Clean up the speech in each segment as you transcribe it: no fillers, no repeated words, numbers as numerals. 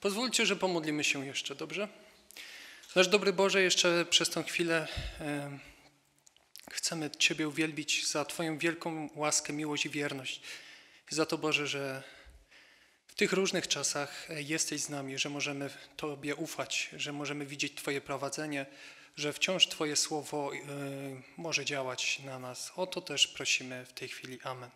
Pozwólcie, że pomodlimy się jeszcze, dobrze? Nasz dobry Boże, jeszcze przez tą chwilę chcemy Ciebie uwielbić za Twoją wielką łaskę, miłość i wierność. I za to, Boże, że w tych różnych czasach jesteś z nami, że możemy Tobie ufać, że możemy widzieć Twoje prowadzenie, że wciąż Twoje słowo może działać na nas. O to też prosimy w tej chwili. Amen.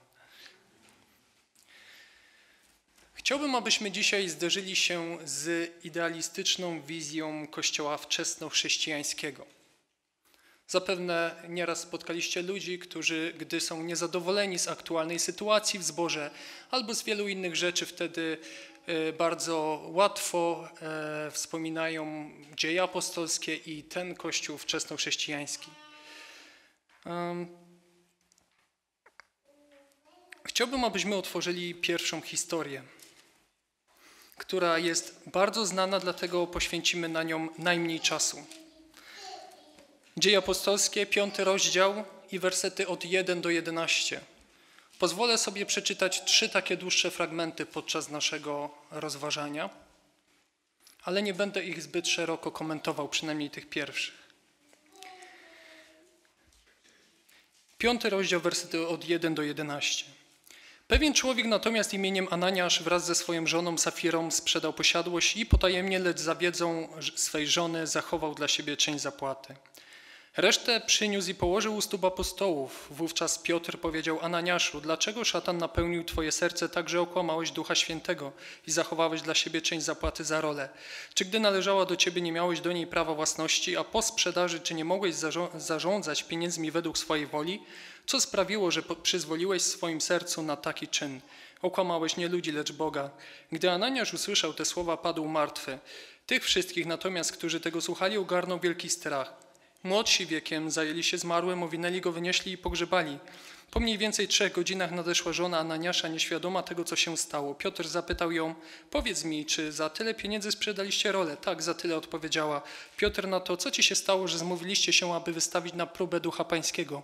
Chciałbym, abyśmy dzisiaj zderzyli się z idealistyczną wizją Kościoła wczesnochrześcijańskiego. Zapewne nieraz spotkaliście ludzi, którzy, gdy są niezadowoleni z aktualnej sytuacji w zborze albo z wielu innych rzeczy, wtedy bardzo łatwo wspominają dzieje apostolskie i ten Kościół wczesnochrześcijański. Chciałbym, abyśmy otworzyli pierwszą historię, która jest bardzo znana, dlatego poświęcimy na nią najmniej czasu. Dzieje apostolskie, 5. rozdział i wersety od 1 do 11. Pozwolę sobie przeczytać 3 takie dłuższe fragmenty podczas naszego rozważania, ale nie będę ich zbyt szeroko komentował, przynajmniej tych pierwszych. 5. rozdział, wersety od 1 do 11. Pewien człowiek natomiast imieniem Ananiasz wraz ze swoją żoną Safirą sprzedał posiadłość i potajemnie, lecz za wiedzą swej żony zachował dla siebie część zapłaty. Resztę przyniósł i położył u stóp apostołów. Wówczas Piotr powiedział: Ananiaszu, dlaczego szatan napełnił twoje serce tak, że okłamałeś Ducha Świętego i zachowałeś dla siebie część zapłaty za rolę? Czy gdy należała do ciebie, nie miałeś do niej prawa własności, a po sprzedaży czy nie mogłeś zarządzać pieniędzmi według swojej woli? Co sprawiło, że przyzwoliłeś w swoim sercu na taki czyn? Okłamałeś nie ludzi, lecz Boga. Gdy Ananiasz usłyszał te słowa, padł martwy. Tych wszystkich natomiast, którzy tego słuchali, ogarnął wielki strach. Młodsi wiekiem zajęli się zmarłym, owinęli go, wynieśli i pogrzebali. Po mniej więcej 3 godzinach nadeszła żona Ananiasza, nieświadoma tego, co się stało. Piotr zapytał ją: powiedz mi, czy za tyle pieniędzy sprzedaliście rolę? Tak, za tyle, odpowiedziała. Piotr na to: co ci się stało, że zmówiliście się, aby wystawić na próbę Ducha Pańskiego?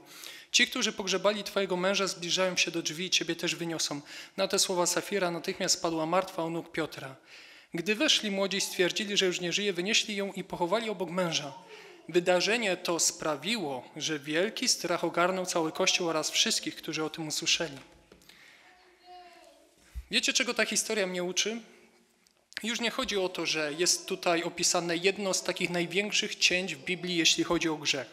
Ci, którzy pogrzebali twojego męża, zbliżają się do drzwi i ciebie też wyniosą. Na te słowa Safira natychmiast padła martwa u nóg Piotra. Gdy weszli młodzi, stwierdzili, że już nie żyje, wynieśli ją i pochowali obok męża. Wydarzenie to sprawiło, że wielki strach ogarnął cały Kościół oraz wszystkich, którzy o tym usłyszeli. Wiecie, czego ta historia mnie uczy? Już nie chodzi o to, że jest tutaj opisane jedno z takich największych cięć w Biblii, jeśli chodzi o grzech.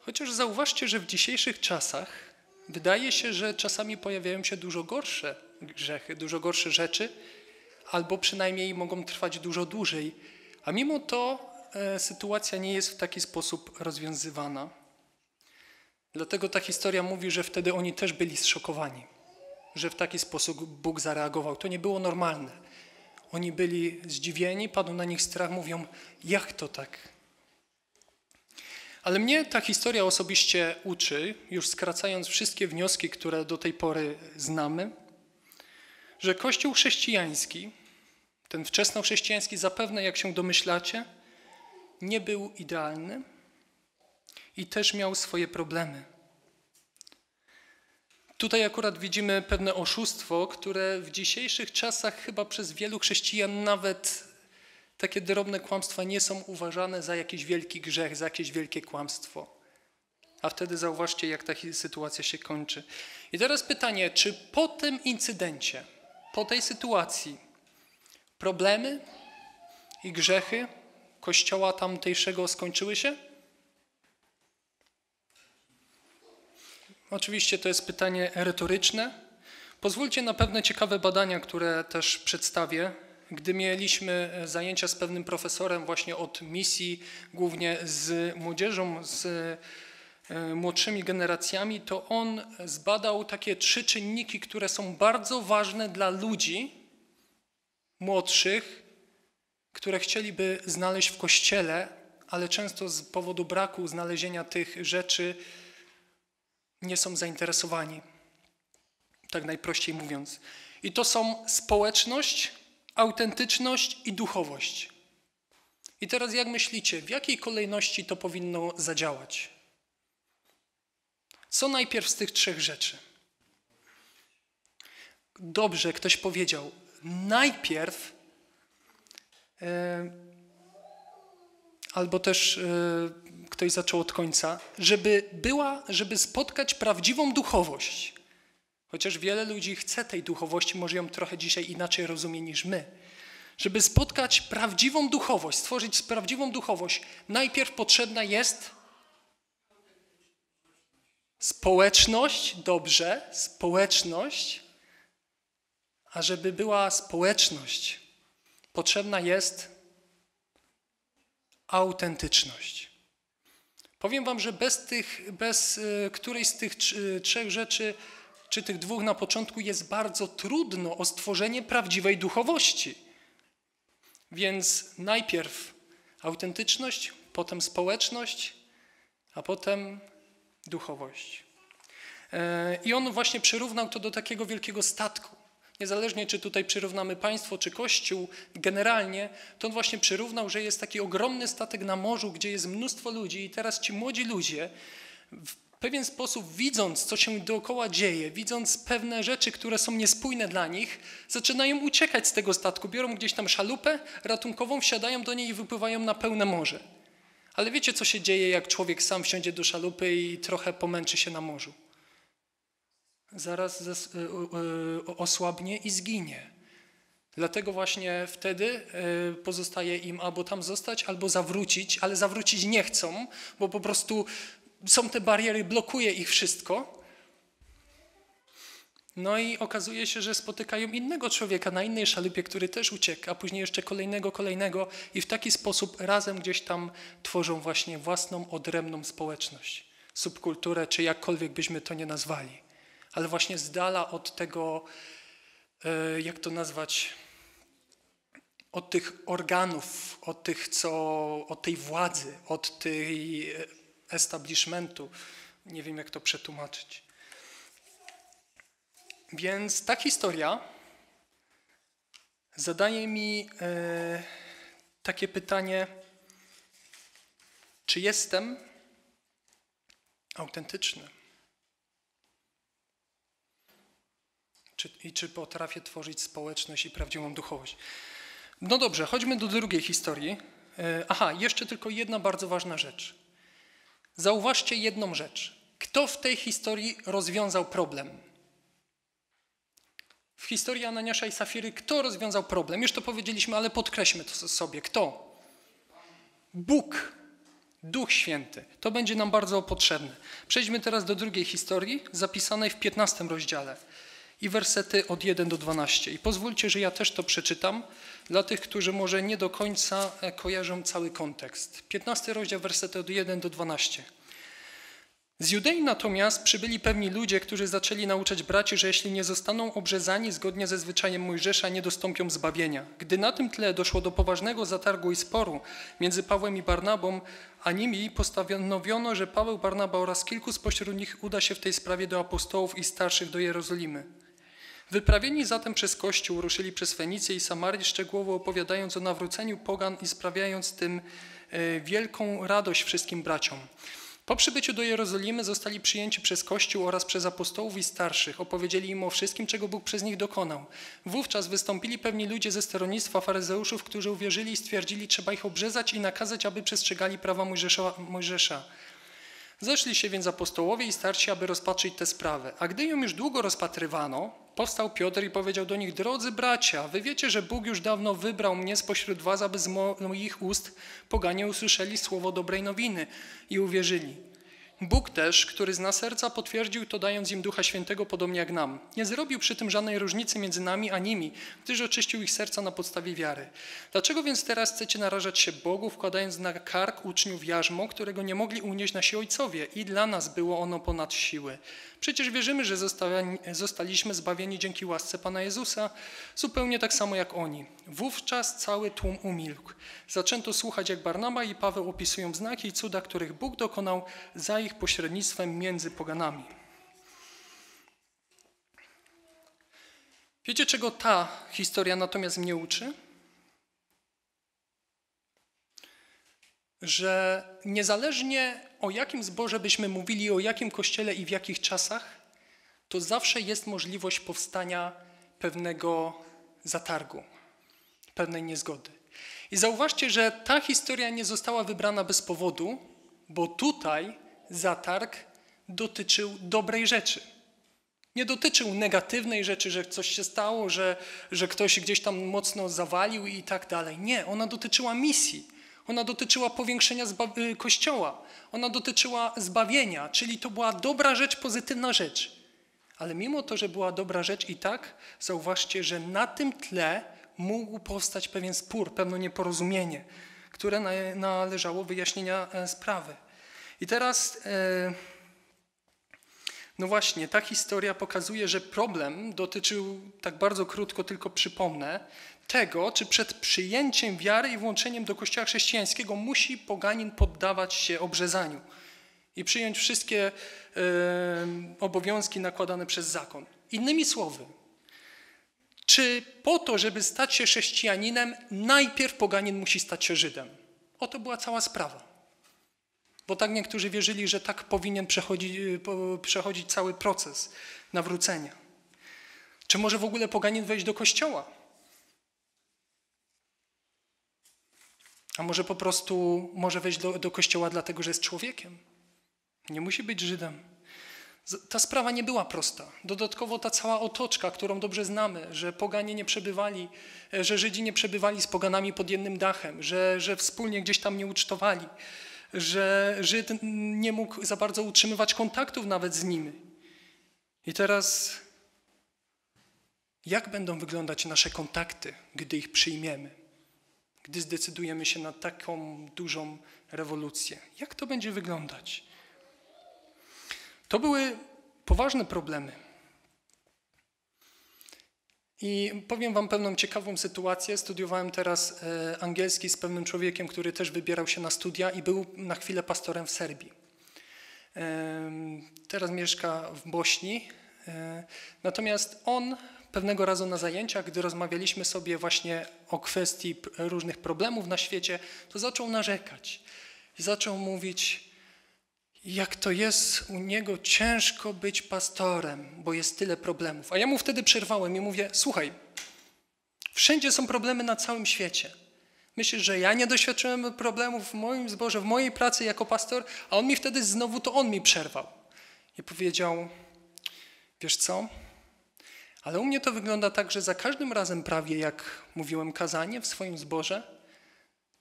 Chociaż zauważcie, że w dzisiejszych czasach wydaje się, że czasami pojawiają się dużo gorsze grzechy, dużo gorsze rzeczy, albo przynajmniej mogą trwać dużo dłużej. A mimo to sytuacja nie jest w taki sposób rozwiązywana. Dlatego ta historia mówi, że wtedy oni też byli zszokowani, że w taki sposób Bóg zareagował. To nie było normalne. Oni byli zdziwieni, padł na nich strach, mówią: jak to tak? Ale mnie ta historia osobiście uczy, już skracając wszystkie wnioski, które do tej pory znamy, że Kościół chrześcijański, ten wczesnochrześcijański, zapewne, jak się domyślacie, nie był idealny i też miał swoje problemy. Tutaj akurat widzimy pewne oszustwo, które w dzisiejszych czasach chyba przez wielu chrześcijan nawet takie drobne kłamstwa nie są uważane za jakiś wielki grzech, za jakieś wielkie kłamstwo. A wtedy zauważcie, jak ta sytuacja się kończy. I teraz pytanie, czy po tym incydencie, po tej sytuacji, problemy i grzechy Kościoła tamtejszego skończyły się? Oczywiście to jest pytanie retoryczne. Pozwólcie na pewne ciekawe badania, które też przedstawię. Gdy mieliśmy zajęcia z pewnym profesorem właśnie od misji, głównie z młodzieżą, z młodszymi generacjami, to on zbadał takie 3 czynniki, które są bardzo ważne dla ludzi młodszych, które chcieliby znaleźć w Kościele, ale często z powodu braku znalezienia tych rzeczy nie są zainteresowani, tak najprościej mówiąc. I to są społeczność, autentyczność i duchowość. I teraz jak myślicie, w jakiej kolejności to powinno zadziałać? Co najpierw z tych 3 rzeczy? Dobrze, ktoś powiedział. najpierw, albo też ktoś zaczął od końca, żeby spotkać prawdziwą duchowość. Chociaż wiele ludzi chce tej duchowości, może ją trochę dzisiaj inaczej rozumie niż my. Żeby spotkać prawdziwą duchowość, stworzyć prawdziwą duchowość, najpierw potrzebna jest społeczność, dobrze, społeczność, a żeby była społeczność, potrzebna jest autentyczność. Powiem wam, że bez którejś z tych trzech rzeczy, czy tych dwóch na początku, jest bardzo trudno o stworzenie prawdziwej duchowości. Więc najpierw autentyczność, potem społeczność, a potem duchowość. I on właśnie przyrównał to do takiego wielkiego statku. Niezależnie, czy tutaj przyrównamy państwo, czy kościół, generalnie, to on właśnie przyrównał, że jest taki ogromny statek na morzu, gdzie jest mnóstwo ludzi i teraz ci młodzi ludzie w pewien sposób, widząc, co się dookoła dzieje, widząc pewne rzeczy, które są niespójne dla nich, zaczynają uciekać z tego statku, biorą gdzieś tam szalupę ratunkową, wsiadają do niej i wypływają na pełne morze. Ale wiecie, co się dzieje, jak człowiek sam wsiądzie do szalupy i trochę pomęczy się na morzu? Zaraz osłabnie i zginie. Dlatego właśnie wtedy pozostaje im albo tam zostać, albo zawrócić, ale zawrócić nie chcą, bo po prostu są te bariery, blokuje ich wszystko. No i okazuje się, że spotykają innego człowieka na innej szalupie, który też uciekł, a później jeszcze kolejnego i w taki sposób razem gdzieś tam tworzą właśnie własną, odrębną społeczność, subkulturę, czy jakkolwiek byśmy to nie nazwali. Ale właśnie z dala od tego, jak to nazwać, od tych organów, od tej władzy, od tej establishmentu. Nie wiem, jak to przetłumaczyć. Więc ta historia zadaje mi takie pytanie, czy jestem autentyczny? Czy potrafię tworzyć społeczność i prawdziwą duchowość? No dobrze, chodźmy do drugiej historii. Aha, jeszcze tylko jedna bardzo ważna rzecz. Zauważcie jedną rzecz. Kto w tej historii rozwiązał problem? W historii Ananiasza i Safiry kto rozwiązał problem? Już to powiedzieliśmy, ale podkreślmy to sobie. Kto? Bóg, Duch Święty. To będzie nam bardzo potrzebne. Przejdźmy teraz do drugiej historii, zapisanej w 15 rozdziale. I wersety od 1 do 12. I pozwólcie, że ja też to przeczytam dla tych, którzy może nie do końca kojarzą cały kontekst. 15 rozdział, wersety od 1 do 12. Z Judei natomiast przybyli pewni ludzie, którzy zaczęli nauczać braci, że jeśli nie zostaną obrzezani zgodnie ze zwyczajem Mojżesza, nie dostąpią zbawienia. Gdy na tym tle doszło do poważnego zatargu i sporu między Pawłem i Barnabą, a nimi postanowiono, że Paweł, Barnaba oraz kilku spośród nich uda się w tej sprawie do apostołów i starszych do Jerozolimy. Wyprawieni zatem przez Kościół ruszyli przez Fenicję i Samarię, szczegółowo opowiadając o nawróceniu pogan i sprawiając tym wielką radość wszystkim braciom. Po przybyciu do Jerozolimy zostali przyjęci przez Kościół oraz przez apostołów i starszych. Opowiedzieli im o wszystkim, czego Bóg przez nich dokonał. Wówczas wystąpili pewni ludzie ze stronnictwa faryzeuszów, którzy uwierzyli i stwierdzili, że trzeba ich obrzezać i nakazać, aby przestrzegali prawa Mojżesza. Zeszli się więc apostołowie i starsi, aby rozpatrzyć tę sprawę. A gdy ją już długo rozpatrywano, powstał Piotr i powiedział do nich: drodzy bracia, wy wiecie, że Bóg już dawno wybrał mnie spośród was, aby z moich ust poganie usłyszeli słowo dobrej nowiny i uwierzyli. Bóg też, który zna serca, potwierdził to, dając im Ducha Świętego podobnie jak nam. Nie zrobił przy tym żadnej różnicy między nami a nimi, gdyż oczyścił ich serca na podstawie wiary. Dlaczego więc teraz chcecie narażać się Bogu, wkładając na kark uczniów jarzmo, którego nie mogli unieść nasi ojcowie i dla nas było ono ponad siły? Przecież wierzymy, że zostaliśmy zbawieni dzięki łasce Pana Jezusa, zupełnie tak samo jak oni. Wówczas cały tłum umilkł. Zaczęto słuchać, jak Barnaba i Paweł opisują znaki i cuda, których Bóg dokonał za ich pośrednictwem między poganami. Wiecie, czego ta historia natomiast mnie uczy? Że niezależnie o jakim zborze byśmy mówili, o jakim kościele i w jakich czasach, to zawsze jest możliwość powstania pewnego zatargu, pewnej niezgody. I zauważcie, że ta historia nie została wybrana bez powodu, bo tutaj zatarg dotyczył dobrej rzeczy. Nie dotyczył negatywnej rzeczy, że coś się stało, że ktoś gdzieś tam mocno zawalił i tak dalej. Nie, ona dotyczyła misji. Ona dotyczyła powiększenia Kościoła. Ona dotyczyła zbawienia, czyli to była dobra rzecz, pozytywna rzecz. Ale mimo to, że była dobra rzecz i tak, zauważcie, że na tym tle mógł powstać pewien spór, pewne nieporozumienie, które należało wyjaśnienia sprawy. I teraz, no właśnie, ta historia pokazuje, że problem dotyczył, tak bardzo krótko tylko przypomnę, tego, czy przed przyjęciem wiary i włączeniem do Kościoła chrześcijańskiego musi poganin poddawać się obrzezaniu i przyjąć wszystkie obowiązki nakładane przez zakon. Innymi słowy, czy po to, żeby stać się chrześcijaninem, najpierw poganin musi stać się Żydem? Oto była cała sprawa. Bo tak niektórzy wierzyli, że tak powinien przechodzić cały proces nawrócenia. Czy może w ogóle poganin wejść do Kościoła? A może po prostu może wejść do Kościoła dlatego, że jest człowiekiem? Nie musi być Żydem. Ta sprawa nie była prosta. Dodatkowo ta cała otoczka, którą dobrze znamy, że poganie nie przebywali, że Żydzi nie przebywali z poganami pod jednym dachem, że wspólnie gdzieś tam nie ucztowali, że Żyd nie mógł za bardzo utrzymywać kontaktów nawet z nimi. I teraz, jak będą wyglądać nasze kontakty, gdy ich przyjmiemy? Gdy zdecydujemy się na taką dużą rewolucję? Jak to będzie wyglądać? To były poważne problemy. I powiem wam pewną ciekawą sytuację. Studiowałem teraz angielski z pewnym człowiekiem, który też wybierał się na studia i był na chwilę pastorem w Serbii. Teraz mieszka w Bośni. Natomiast on pewnego razu na zajęciach, gdy rozmawialiśmy sobie właśnie o kwestii różnych problemów na świecie, to zaczął narzekać. I zaczął mówić, jak to jest u niego ciężko być pastorem, bo jest tyle problemów. A ja mu wtedy przerwałem i mówię, słuchaj, wszędzie są problemy na całym świecie. Myślisz, że ja nie doświadczyłem problemów w moim zborze, w mojej pracy jako pastor, a on mi wtedy znowu to on mi przerwał. I powiedział, wiesz co, ale u mnie to wygląda tak, że za każdym razem prawie jak mówiłem kazanie w swoim zborze,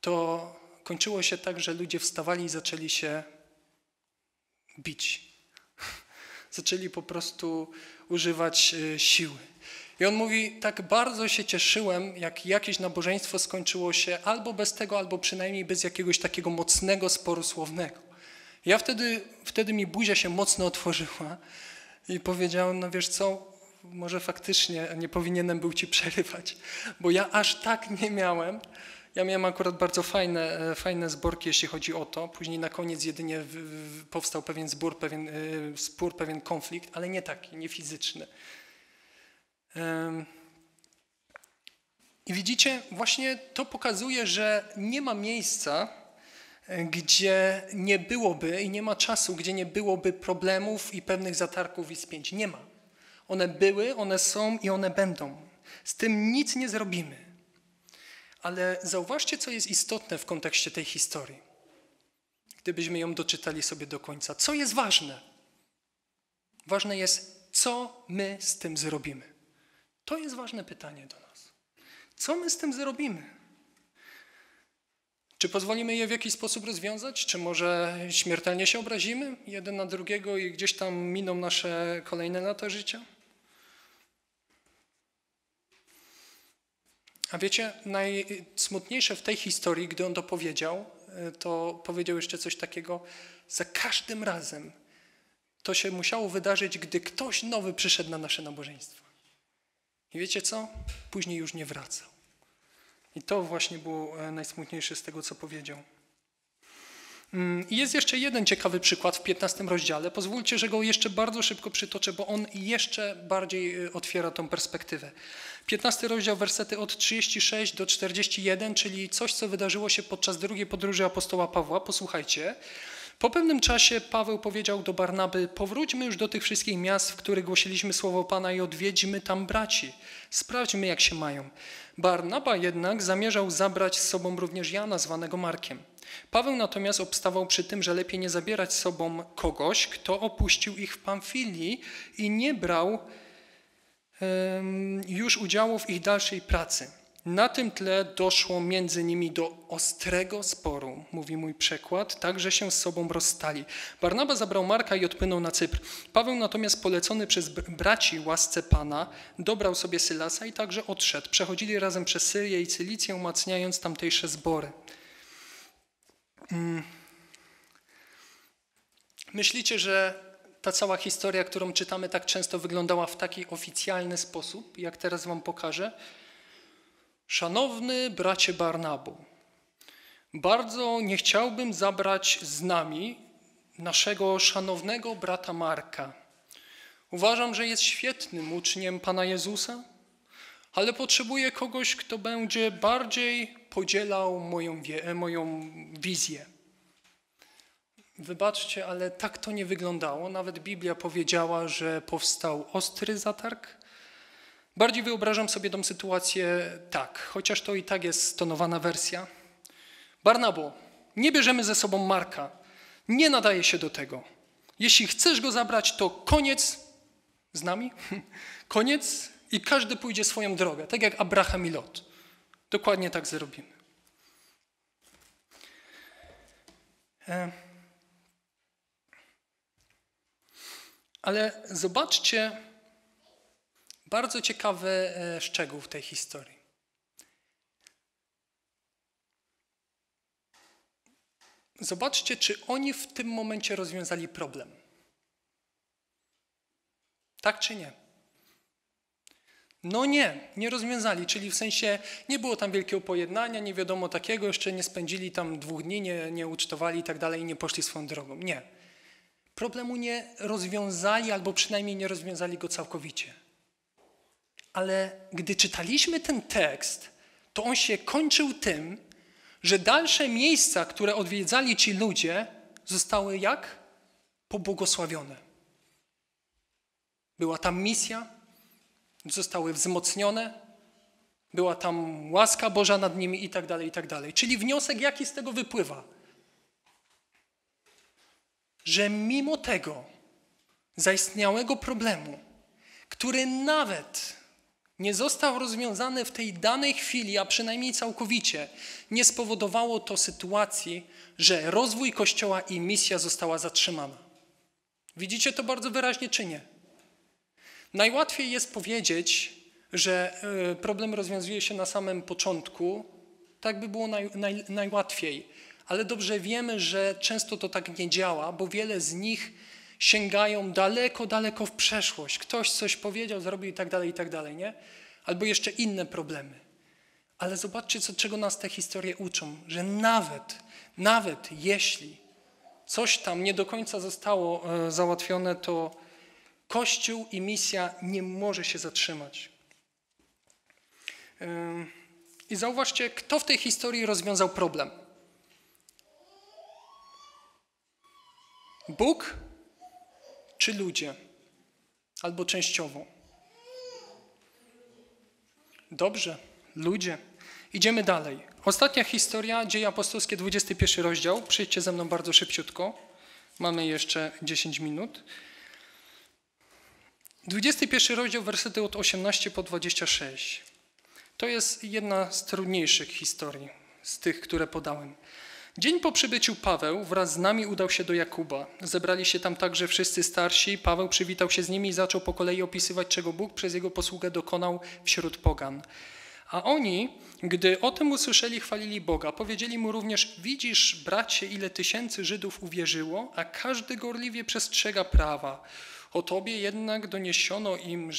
to kończyło się tak, że ludzie wstawali i zaczęli się bić. Zaczęli po prostu używać siły. I on mówi, tak bardzo się cieszyłem, jak jakieś nabożeństwo skończyło się albo bez tego, albo przynajmniej bez jakiegoś takiego mocnego sporu słownego. Ja wtedy mi buzia się mocno otworzyła i powiedziałem, no wiesz co, może faktycznie nie powinienem był ci przerywać, bo ja aż tak nie miałem. Ja miałem akurat bardzo fajne zborki, jeśli chodzi o to. Później na koniec jedynie powstał pewien zbór, pewien spór, pewien konflikt, ale nie taki, nie fizyczny. I widzicie, właśnie to pokazuje, że nie ma miejsca, gdzie nie byłoby i nie ma czasu, gdzie nie byłoby problemów i pewnych zatarków i spięć. Nie ma. One były, one są i one będą. Z tym nic nie zrobimy. Ale zauważcie, co jest istotne w kontekście tej historii, gdybyśmy ją doczytali sobie do końca. Co jest ważne? Ważne jest, co my z tym zrobimy. To jest ważne pytanie do nas. Co my z tym zrobimy? Czy pozwolimy je w jakiś sposób rozwiązać? Czy może śmiertelnie się obrazimy jeden na drugiego i gdzieś tam miną nasze kolejne lata życia? A wiecie, najsmutniejsze w tej historii, gdy on to powiedział jeszcze coś takiego, za każdym razem to się musiało wydarzyć, gdy ktoś nowy przyszedł na nasze nabożeństwo. I wiecie co? Później już nie wracał. I to właśnie było najsmutniejsze z tego, co powiedział. I jest jeszcze jeden ciekawy przykład w 15 rozdziale. Pozwólcie, że go jeszcze bardzo szybko przytoczę, bo on jeszcze bardziej otwiera tą perspektywę. 15 rozdział, wersety od 36 do 41, czyli coś, co wydarzyło się podczas drugiej podróży apostoła Pawła. Posłuchajcie. Po pewnym czasie Paweł powiedział do Barnaby: powróćmy już do tych wszystkich miast, w których głosiliśmy słowo Pana, i odwiedźmy tam braci. Sprawdźmy, jak się mają. Barnaba jednak zamierzał zabrać z sobą również Jana, zwanego Markiem. Paweł natomiast obstawał przy tym, że lepiej nie zabierać z sobą kogoś, kto opuścił ich w Pamfilii i nie brał już udziału w ich dalszej pracy. Na tym tle doszło między nimi do ostrego sporu, mówi mój przekład, tak że się z sobą rozstali. Barnaba zabrał Marka i odpłynął na Cypr. Paweł natomiast, polecony przez braci łasce Pana, dobrał sobie Sylasa i także odszedł. Przechodzili razem przez Syrię i Cylicję, umacniając tamtejsze zbory. Myślicie, że ta cała historia, którą czytamy tak często, wyglądała w taki oficjalny sposób, jak teraz wam pokażę? Szanowny bracie Barnabu, bardzo nie chciałbym zabrać z nami naszego szanownego brata Marka. Uważam, że jest świetnym uczniem Pana Jezusa, ale potrzebuję kogoś, kto będzie bardziej podzielał moją wizję. Wybaczcie, ale tak to nie wyglądało. Nawet Biblia powiedziała, że powstał ostry zatarg. Bardziej wyobrażam sobie tą sytuację tak, chociaż to i tak jest stonowana wersja. Barnabo, nie bierzemy ze sobą Marka. Nie nadaje się do tego. Jeśli chcesz go zabrać, to koniec z nami. Koniec i każdy pójdzie swoją drogę, tak jak Abraham i Lot. Dokładnie tak zrobimy. Ale zobaczcie bardzo ciekawy szczegół w tej historii. Zobaczcie, czy oni w tym momencie rozwiązali problem. Tak czy nie? No nie rozwiązali, czyli w sensie nie było tam wielkiego pojednania, nie wiadomo takiego, jeszcze nie spędzili tam 2 dni, nie ucztowali i tak dalej, nie poszli swoją drogą. Nie. Problemu nie rozwiązali, albo przynajmniej nie rozwiązali go całkowicie. Ale gdy czytaliśmy ten tekst, to on się kończył tym, że dalsze miejsca, które odwiedzali ci ludzie, zostały jak? Pobłogosławione. Była tam misja, zostały wzmocnione, była tam łaska Boża nad nimi i tak dalej, i tak dalej. Czyli wniosek jaki z tego wypływa? Że mimo tego zaistniałego problemu, który nawet nie został rozwiązany w tej danej chwili, a przynajmniej całkowicie, nie spowodowało to sytuacji, że rozwój Kościoła i misja została zatrzymana. Widzicie to bardzo wyraźnie, czy nie? Najłatwiej jest powiedzieć, że problem rozwiązuje się na samym początku. Tak by było najłatwiej. Ale dobrze wiemy, że często to tak nie działa, bo wiele z nich sięgają daleko, daleko w przeszłość. Ktoś coś powiedział, zrobił i tak dalej, nie? Albo jeszcze inne problemy. Ale zobaczcie, czego nas te historie uczą, że nawet jeśli coś tam nie do końca zostało załatwione, to Kościół i misja nie może się zatrzymać. I zauważcie, kto w tej historii rozwiązał problem. Bóg czy ludzie? Albo częściowo. Dobrze, ludzie. Idziemy dalej. Ostatnia historia, Dzieje Apostolskie, 21 rozdział. Przyjdźcie ze mną bardzo szybciutko. Mamy jeszcze 10 minut. 21 rozdział, wersety od 18 po 26. To jest jedna z trudniejszych historii z tych, które podałem. Dzień po przybyciu Paweł wraz z nami udał się do Jakuba. Zebrali się tam także wszyscy starsi. Paweł przywitał się z nimi i zaczął po kolei opisywać, czego Bóg przez jego posługę dokonał wśród pogan. A oni, gdy o tym usłyszeli, chwalili Boga. Powiedzieli mu również: widzisz, bracie, ile tysięcy Żydów uwierzyło, a każdy gorliwie przestrzega prawa. O tobie jednak doniesiono im,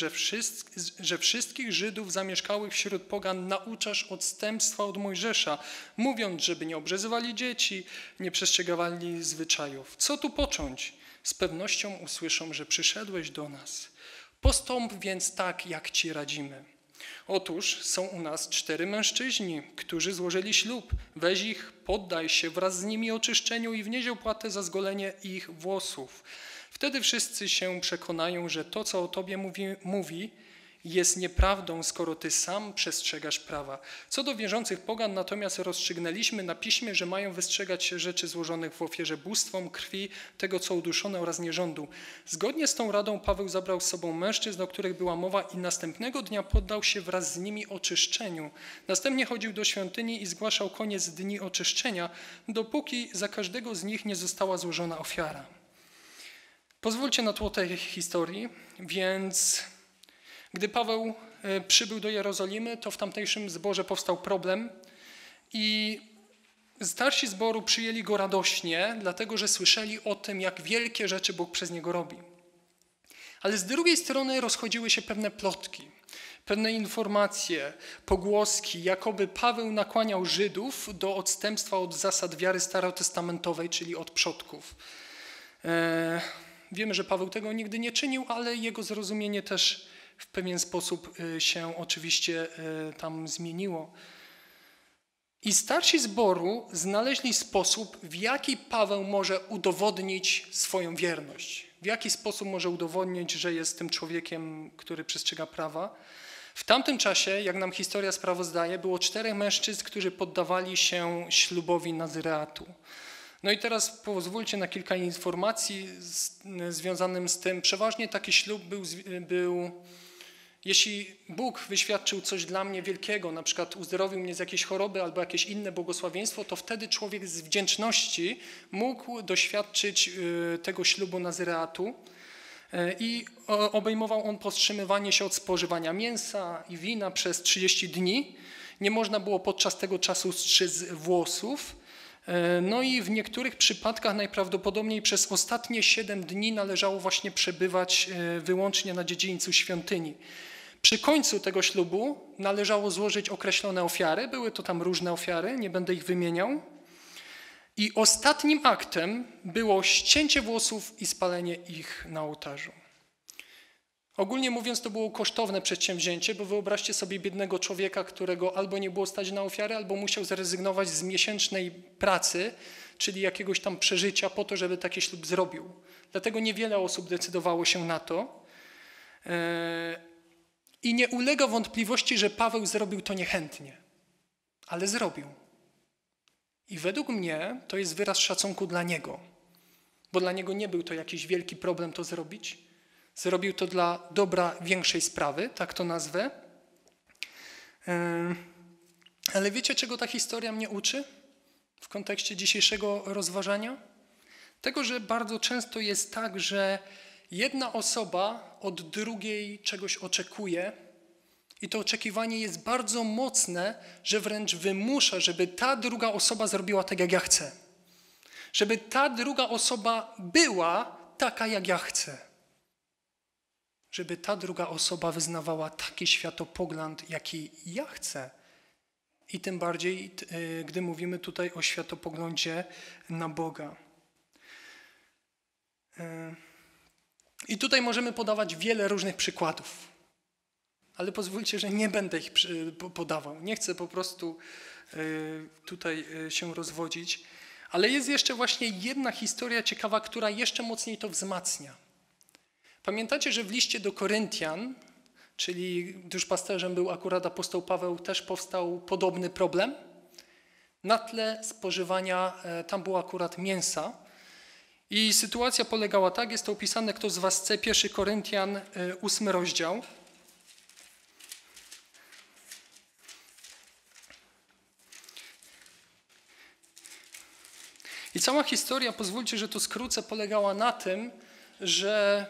że wszystkich Żydów zamieszkałych wśród pogan nauczasz odstępstwa od Mojżesza, mówiąc, żeby nie obrzezywali dzieci, nie przestrzegali zwyczajów. Co tu począć? Z pewnością usłyszą, że przyszedłeś do nas. Postąp więc tak, jak ci radzimy. Otóż są u nas 4 mężczyźni, którzy złożyli ślub. Weź ich, poddaj się wraz z nimi oczyszczeniu i wnieś opłatę za zgolenie ich włosów. Wtedy wszyscy się przekonają, że to, co o tobie mówi, jest nieprawdą, skoro ty sam przestrzegasz prawa. Co do wierzących pogan natomiast rozstrzygnęliśmy na piśmie, że mają wystrzegać się rzeczy złożonych w ofierze bóstwom, krwi, tego co uduszone oraz nierządu. Zgodnie z tą radą Paweł zabrał z sobą mężczyzn, o których była mowa i następnego dnia poddał się wraz z nimi oczyszczeniu. Następnie chodził do świątyni i zgłaszał koniec dni oczyszczenia, dopóki za każdego z nich nie została złożona ofiara. Pozwólcie na tło tej historii, więc... Gdy Paweł przybył do Jerozolimy, to w tamtejszym zborze powstał problem i starsi zboru przyjęli go radośnie, dlatego że słyszeli o tym, jak wielkie rzeczy Bóg przez niego robi. Ale z drugiej strony rozchodziły się pewne plotki, pewne informacje, pogłoski, jakoby Paweł nakłaniał Żydów do odstępstwa od zasad wiary starotestamentowej, czyli od przodków. Wiemy, że Paweł tego nigdy nie czynił, ale jego zrozumienie też w pewien sposób się oczywiście tam zmieniło. I starsi zboru znaleźli sposób, w jaki Paweł może udowodnić swoją wierność. W jaki sposób może udowodnić, że jest tym człowiekiem, który przestrzega prawa. W tamtym czasie, jak nam historia sprawozdaje, było 4 mężczyzn, którzy poddawali się ślubowi Nazyreatu. No i teraz pozwólcie na kilka informacji związanych z tym. Przeważnie taki ślub był jeśli Bóg wyświadczył coś dla mnie wielkiego, na przykład uzdrowił mnie z jakiejś choroby albo jakieś inne błogosławieństwo, to wtedy człowiek z wdzięczności mógł doświadczyć tego ślubu Nazyreatu i obejmował on powstrzymywanie się od spożywania mięsa i wina przez 30 dni. Nie można było podczas tego czasu strzyc włosów. No i w niektórych przypadkach najprawdopodobniej przez ostatnie 7 dni należało właśnie przebywać wyłącznie na dziedzińcu świątyni. Przy końcu tego ślubu należało złożyć określone ofiary, były to tam różne ofiary, nie będę ich wymieniał. I ostatnim aktem było ścięcie włosów i spalenie ich na ołtarzu. Ogólnie mówiąc, to było kosztowne przedsięwzięcie, bo wyobraźcie sobie biednego człowieka, którego albo nie było stać na ofiarę, albo musiał zrezygnować z miesięcznej pracy, czyli jakiegoś tam przeżycia po to, żeby taki ślub zrobił. Dlatego niewiele osób decydowało się na to. I nie ulega wątpliwości, że Paweł zrobił to niechętnie, ale zrobił. I według mnie to jest wyraz szacunku dla niego, bo dla niego nie był to jakiś wielki problem to zrobić. Zrobił to dla dobra większej sprawy, tak to nazwę. Ale wiecie, czego ta historia mnie uczy w kontekście dzisiejszego rozważania? Tego, że bardzo często jest tak, że jedna osoba od drugiej czegoś oczekuje i to oczekiwanie jest bardzo mocne, że wręcz wymusza, żeby ta druga osoba zrobiła tak, jak ja chcę. Żeby ta druga osoba była taka, jak ja chcę. Żeby ta druga osoba wyznawała taki światopogląd, jaki ja chcę. I tym bardziej, gdy mówimy tutaj o światopoglądzie na Boga. I tutaj możemy podawać wiele różnych przykładów. Ale pozwólcie, że nie będę ich podawał. Nie chcę po prostu tutaj się rozwodzić. Ale jest jeszcze właśnie jedna historia ciekawa, która jeszcze mocniej to wzmacnia. Pamiętacie, że w liście do Koryntian, czyli duszpasterzem był akurat apostoł Paweł, też powstał podobny problem. Na tle spożywania, tam było akurat mięsa. I sytuacja polegała tak, jest to opisane, kto z was chce, 1 Koryntian, 8 rozdział. I cała historia, pozwólcie, że to skrócę, polegała na tym, że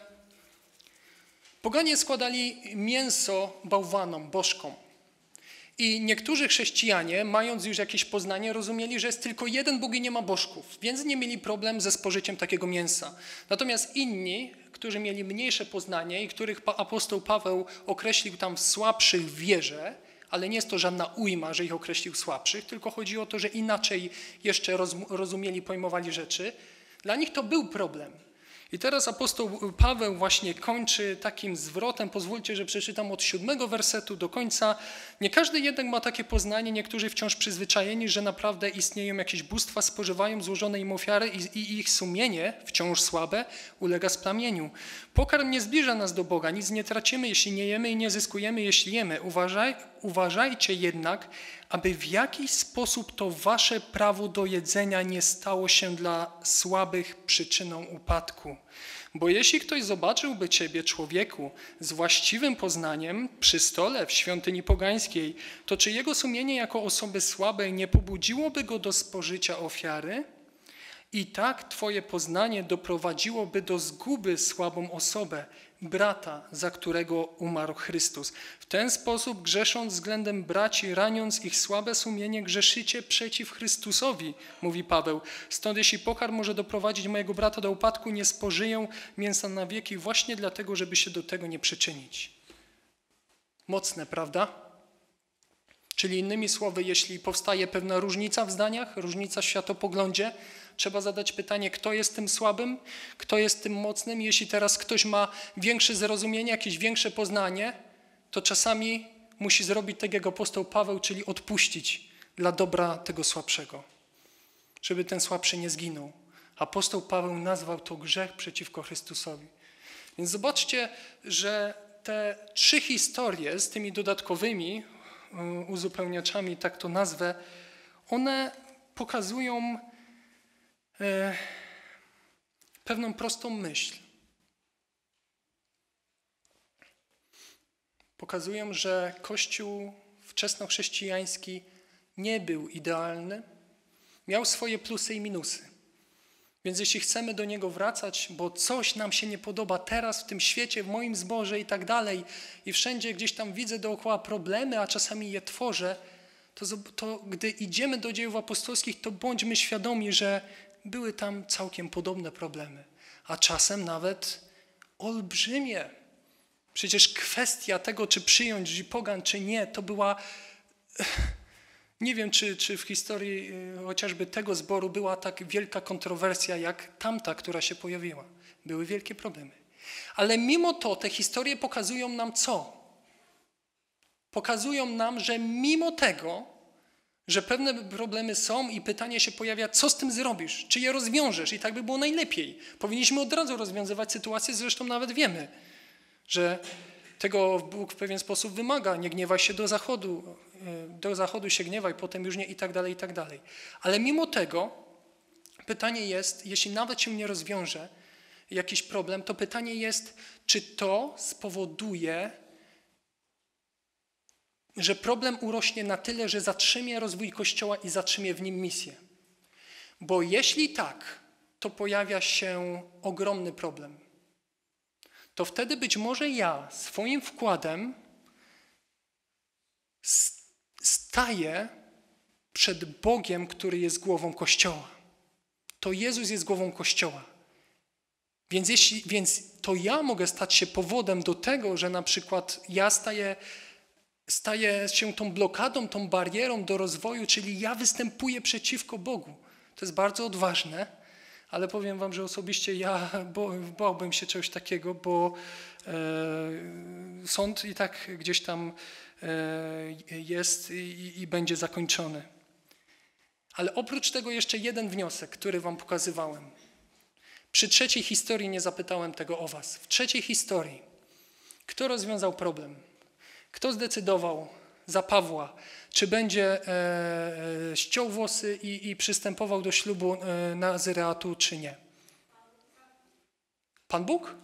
poganie składali mięso bałwanom, bożkom. I niektórzy chrześcijanie, mając już jakieś poznanie, rozumieli, że jest tylko jeden Bóg i nie ma bożków, więc nie mieli problemu ze spożyciem takiego mięsa. Natomiast inni, którzy mieli mniejsze poznanie i których apostoł Paweł określił tam słabszych w wierze, ale nie jest to żadna ujma, że ich określił słabszych, tylko chodzi o to, że inaczej jeszcze rozumieli, pojmowali rzeczy, dla nich to był problem. I teraz apostoł Paweł właśnie kończy takim zwrotem. Pozwólcie, że przeczytam od 7. wersetu do końca. Nie każdy jednak ma takie poznanie, niektórzy wciąż przyzwyczajeni, że naprawdę istnieją jakieś bóstwa, spożywają złożone im ofiary i ich sumienie, wciąż słabe, ulega splamieniu. Pokarm nie zbliża nas do Boga, nic nie tracimy, jeśli nie jemy i nie zyskujemy, jeśli jemy. Uważajcie jednak, aby w jakiś sposób to wasze prawo do jedzenia nie stało się dla słabych przyczyną upadku. Bo jeśli ktoś zobaczyłby ciebie, człowieku, z właściwym poznaniem przy stole w świątyni pogańskiej, to czy jego sumienie jako osoby słabej nie pobudziłoby go do spożycia ofiary? I tak twoje poznanie doprowadziłoby do zguby słabą osobę, brata, za którego umarł Chrystus. W ten sposób, grzesząc względem braci, raniąc ich słabe sumienie, grzeszycie przeciw Chrystusowi, mówi Paweł. Stąd jeśli pokarm może doprowadzić mojego brata do upadku, nie spożyję mięsa na wieki właśnie dlatego, żeby się do tego nie przyczynić. Mocne, prawda? Czyli innymi słowy, jeśli powstaje pewna różnica w zdaniach, różnica w światopoglądzie, trzeba zadać pytanie, kto jest tym słabym, kto jest tym mocnym. Jeśli teraz ktoś ma większe zrozumienie, jakieś większe poznanie, to czasami musi zrobić tak jak apostoł Paweł, czyli odpuścić dla dobra tego słabszego, żeby ten słabszy nie zginął. Apostoł Paweł nazwał to grzech przeciwko Chrystusowi. Więc zobaczcie, że te trzy historie z tymi dodatkowymi uzupełniaczami, tak to nazwę, one pokazują pewną prostą myśl. Pokazują, że Kościół wczesnochrześcijański nie był idealny, miał swoje plusy i minusy. Więc jeśli chcemy do niego wracać, bo coś nam się nie podoba teraz w tym świecie, w moim zborze i tak dalej, i wszędzie gdzieś tam widzę dookoła problemy, a czasami je tworzę, to gdy idziemy do dziejów apostolskich, to bądźmy świadomi, że były tam całkiem podobne problemy, a czasem nawet olbrzymie. Przecież kwestia tego, czy przyjąć pogan, czy nie, to była, nie wiem, czy w historii chociażby tego zboru była tak wielka kontrowersja, jak tamta, która się pojawiła. Były wielkie problemy. Ale mimo to te historie pokazują nam co? Pokazują nam, że mimo tego, że pewne problemy są i pytanie się pojawia, co z tym zrobisz, czy je rozwiążesz, i tak by było najlepiej. Powinniśmy od razu rozwiązywać sytuację, zresztą nawet wiemy, że tego Bóg w pewien sposób wymaga. Nie gniewaj się do zachodu się gniewaj, potem już nie i tak dalej, i tak dalej. Ale mimo tego pytanie jest, jeśli nawet się nie rozwiąże jakiś problem, to pytanie jest, czy to spowoduje, że problem urośnie na tyle, że zatrzymie rozwój Kościoła i zatrzymie w nim misję. Bo jeśli tak, to pojawia się ogromny problem. To wtedy być może ja swoim wkładem staję przed Bogiem, który jest głową Kościoła. To Jezus jest głową Kościoła. Więc to ja mogę stać się powodem do tego, że na przykład ja staje się tą blokadą, tą barierą do rozwoju, czyli ja występuję przeciwko Bogu. To jest bardzo odważne, ale powiem wam, że osobiście ja bałbym się czegoś takiego, bo sąd i tak gdzieś tam jest i będzie zakończony. Ale oprócz tego jeszcze jeden wniosek, który wam pokazywałem. Przy trzeciej historii nie zapytałem tego o was. W trzeciej historii, kto rozwiązał problem? Kto zdecydował za Pawła, czy będzie ściął włosy i przystępował do ślubu nazyreatu, czy nie? Pan Bóg?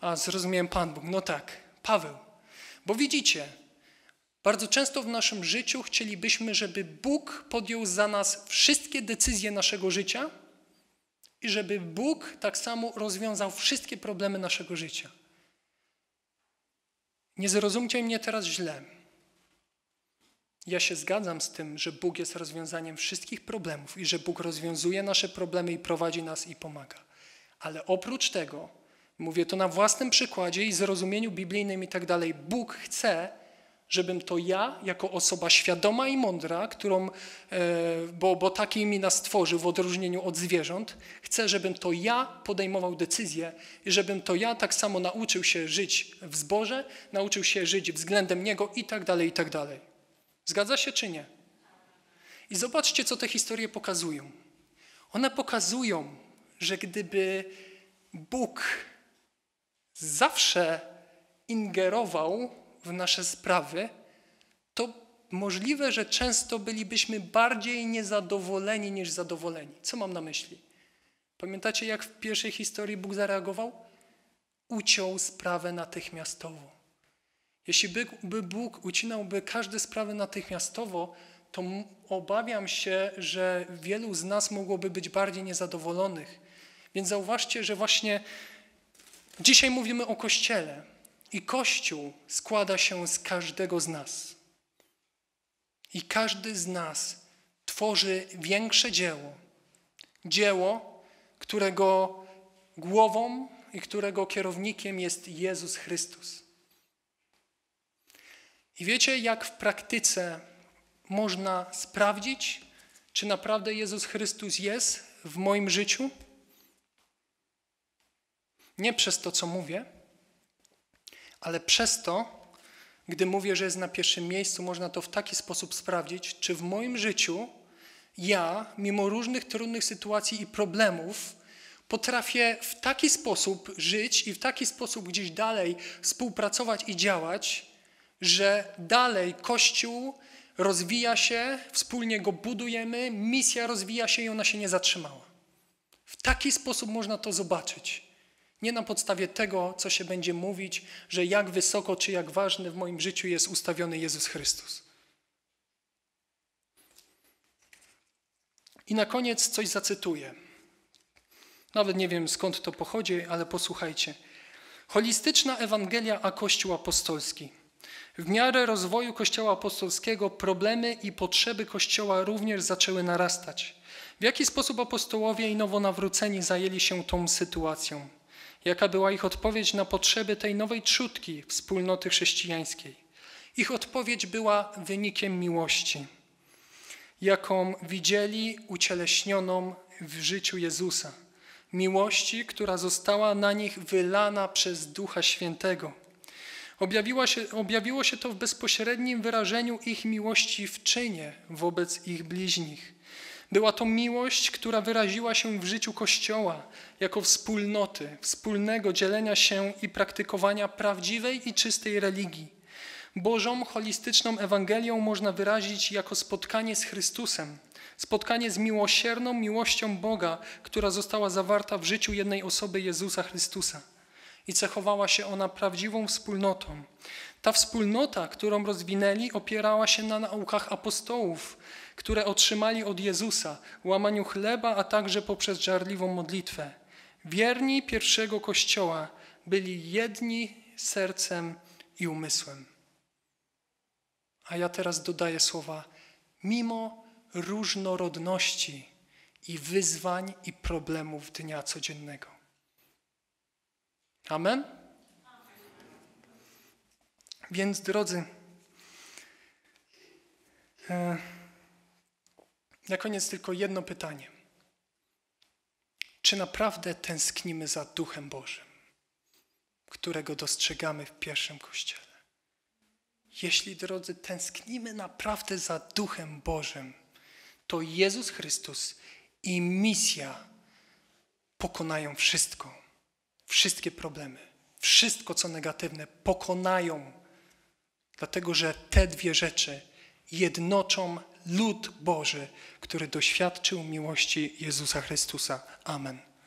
A, zrozumiałem, Pan Bóg. No tak, Paweł. Bo widzicie, bardzo często w naszym życiu chcielibyśmy, żeby Bóg podjął za nas wszystkie decyzje naszego życia i żeby Bóg tak samo rozwiązał wszystkie problemy naszego życia. Nie zrozumcie mnie teraz źle. Ja się zgadzam z tym, że Bóg jest rozwiązaniem wszystkich problemów i że Bóg rozwiązuje nasze problemy i prowadzi nas i pomaga. Ale oprócz tego, mówię to na własnym przykładzie i zrozumieniu biblijnym i tak dalej, Bóg chce, żebym to ja, jako osoba świadoma i mądra, którą, bo takiej mi nas stworzył w odróżnieniu od zwierząt, chcę, żebym to ja podejmował decyzje i żebym to ja tak samo nauczył się żyć w zborze, nauczył się żyć względem Niego i tak dalej, i tak dalej. Zgadza się czy nie? I zobaczcie, co te historie pokazują. One pokazują, że gdyby Bóg zawsze ingerował w nasze sprawy, to możliwe, że często bylibyśmy bardziej niezadowoleni niż zadowoleni. Co mam na myśli? Pamiętacie, jak w pierwszej historii Bóg zareagował? Uciął sprawę natychmiastowo. Jeśli by Bóg ucinałby każde sprawy natychmiastowo, to obawiam się, że wielu z nas mogłoby być bardziej niezadowolonych. Więc zauważcie, że właśnie dzisiaj mówimy o Kościele. I Kościół składa się z każdego z nas. I każdy z nas tworzy większe dzieło. Dzieło, którego głową i którego kierownikiem jest Jezus Chrystus. I wiecie, jak w praktyce można sprawdzić, czy naprawdę Jezus Chrystus jest w moim życiu? Nie przez to, co mówię, ale przez to, gdy mówię, że jest na pierwszym miejscu, można to w taki sposób sprawdzić, czy w moim życiu ja, mimo różnych trudnych sytuacji i problemów, potrafię w taki sposób żyć i w taki sposób gdzieś dalej współpracować i działać, że dalej Kościół rozwija się, wspólnie go budujemy, misja rozwija się i ona się nie zatrzymała. W taki sposób można to zobaczyć. Nie na podstawie tego, co się będzie mówić, że jak wysoko czy jak ważny w moim życiu jest ustawiony Jezus Chrystus. I na koniec coś zacytuję. Nawet nie wiem, skąd to pochodzi, ale posłuchajcie. Holistyczna Ewangelia a Kościół Apostolski. W miarę rozwoju Kościoła Apostolskiego problemy i potrzeby Kościoła również zaczęły narastać. W jaki sposób apostołowie i nowonawróceni zajęli się tą sytuacją? Jaka była ich odpowiedź na potrzeby tej nowej trzódki wspólnoty chrześcijańskiej? Ich odpowiedź była wynikiem miłości, jaką widzieli ucieleśnioną w życiu Jezusa. Miłości, która została na nich wylana przez Ducha Świętego. Objawiło się to w bezpośrednim wyrażeniu ich miłości w czynie wobec ich bliźnich. Była to miłość, która wyraziła się w życiu Kościoła jako wspólnoty, wspólnego dzielenia się i praktykowania prawdziwej i czystej religii. Bożą, holistyczną Ewangelią można wyrazić jako spotkanie z Chrystusem, spotkanie z miłosierną miłością Boga, która została zawarta w życiu jednej osoby Jezusa Chrystusa. I cechowała się ona prawdziwą wspólnotą. Ta wspólnota, którą rozwinęli, opierała się na naukach apostołów, które otrzymali od Jezusa, łamaniu chleba, a także poprzez żarliwą modlitwę. Wierni pierwszego Kościoła byli jedni sercem i umysłem. A ja teraz dodaję słowa, mimo różnorodności i wyzwań i problemów dnia codziennego. Amen? Więc, drodzy, na koniec tylko jedno pytanie. Czy naprawdę tęsknimy za Duchem Bożym, którego dostrzegamy w pierwszym Kościele? Jeśli, drodzy, tęsknimy naprawdę za Duchem Bożym, to Jezus Chrystus i misja pokonają wszystko. Wszystkie problemy, wszystko co negatywne pokonają, dlatego że te dwie rzeczy jednoczą lud Boży, który doświadczył miłości Jezusa Chrystusa. Amen.